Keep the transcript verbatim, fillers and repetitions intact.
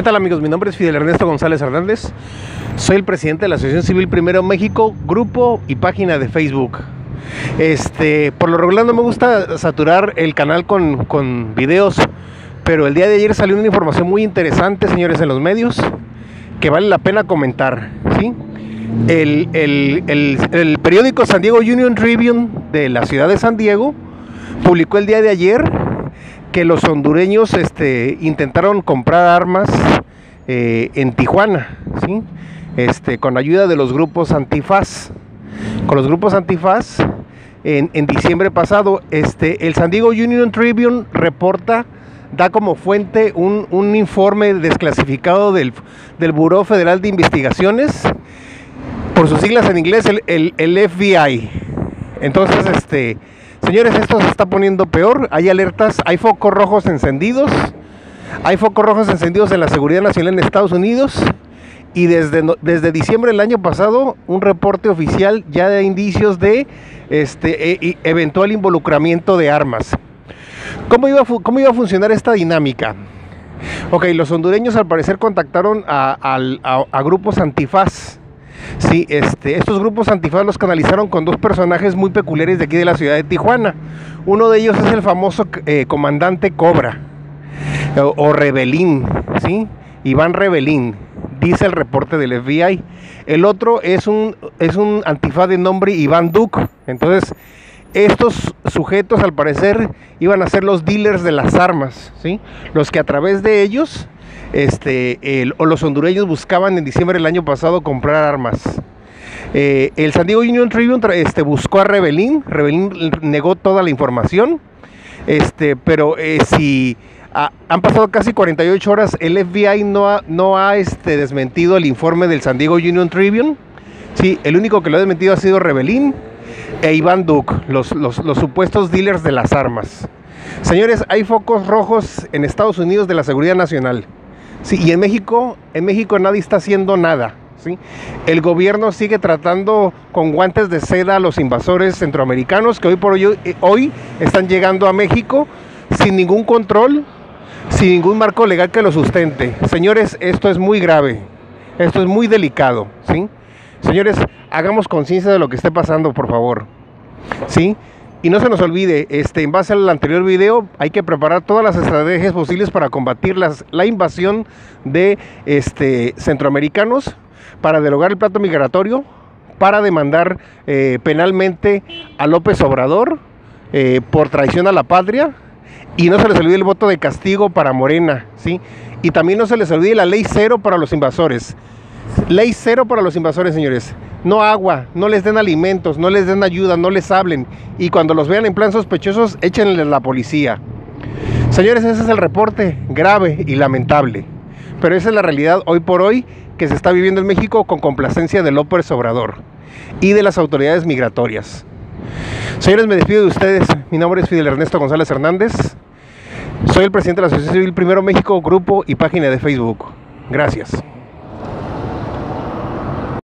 ¿Qué tal, amigos? Mi nombre es Fidel Ernesto González Hernández. Soy el presidente de la Asociación Civil Primero México, grupo y página de Facebook. Este, por lo regular no me gusta saturar el canal con, con videos, pero el día de ayer salió una información muy interesante, señores, en los medios, que vale la pena comentar, ¿sí? El, el, el, el periódico San Diego Union Tribune de la ciudad de San Diego publicó el día de ayer que los hondureños este, intentaron comprar armas eh, en Tijuana, ¿sí? este, con ayuda de los grupos antifaz. Con los grupos antifaz, en, en diciembre pasado, este, el San Diego Union Tribune reporta, da como fuente un, un informe desclasificado del, del Buró Federal de Investigaciones, por sus siglas en inglés, el, el, el F B I. Entonces, este, señores, esto se está poniendo peor. Hay alertas, hay focos rojos encendidos, hay focos rojos encendidos en la seguridad nacional en Estados Unidos. Y desde, desde diciembre del año pasado, un reporte oficial ya de indicios de este, e, e, eventual involucramiento de armas. ¿Cómo iba, cómo iba a funcionar esta dinámica? Ok, los hondureños al parecer contactaron a, a, a, a grupos antifaz. Sí, este, estos grupos antifaz los canalizaron con dos personajes muy peculiares de aquí de la ciudad de Tijuana. Uno de ellos es el famoso eh, comandante Cobra, o, o Rebelín, ¿sí? Iván Rebelín, dice el reporte del F B I. El otro es un, es un antifaz de nombre Iván Duque. Entonces, estos sujetos al parecer iban a ser los dealers de las armas, ¿sí? Los que a través de ellos este, el, o los hondureños buscaban en diciembre del año pasado comprar armas. Eh, el San Diego Union Tribune este, buscó a Rebelín. Rebelín negó toda la información, este, pero eh, si... Ah, han pasado casi cuarenta y ocho horas, el F B I no ha, no ha este, desmentido el informe del San Diego Union Tribune, sí, el único que lo ha desmentido ha sido Rebelín e Iván Duque, los, los, los supuestos dealers de las armas. Señores, hay focos rojos en Estados Unidos de la seguridad nacional, sí, y en México, en México nadie está haciendo nada, ¿sí? El gobierno sigue tratando con guantes de seda a los invasores centroamericanos que hoy por hoy, hoy están llegando a México sin ningún control, sin ningún marco legal que lo sustente. Señores, esto es muy grave, esto es muy delicado, ¿sí? Señores, hagamos conciencia de lo que esté pasando, por favor, ¿sí? Y no se nos olvide, este, en base al anterior video, hay que preparar todas las estrategias posibles para combatir las, la invasión de este, centroamericanos, para derogar el plato migratorio, para demandar eh, penalmente a López Obrador eh, por traición a la patria. Y no se les olvide el voto de castigo para Morena, ¿sí? Y también no se les olvide la ley cero para los invasores. Ley cero para los invasores, señores. No agua, no les den alimentos, no les den ayuda, no les hablen. Y cuando los vean en plan sospechosos, échenle a la policía. Señores, ese es el reporte grave y lamentable. Pero esa es la realidad hoy por hoy que se está viviendo en México con complacencia de López Obrador y de las autoridades migratorias. Señores, me despido de ustedes. Mi nombre es Fidel Ernesto González Hernández. Soy el presidente de la Asociación Civil Primero México, grupo y página de Facebook. Gracias.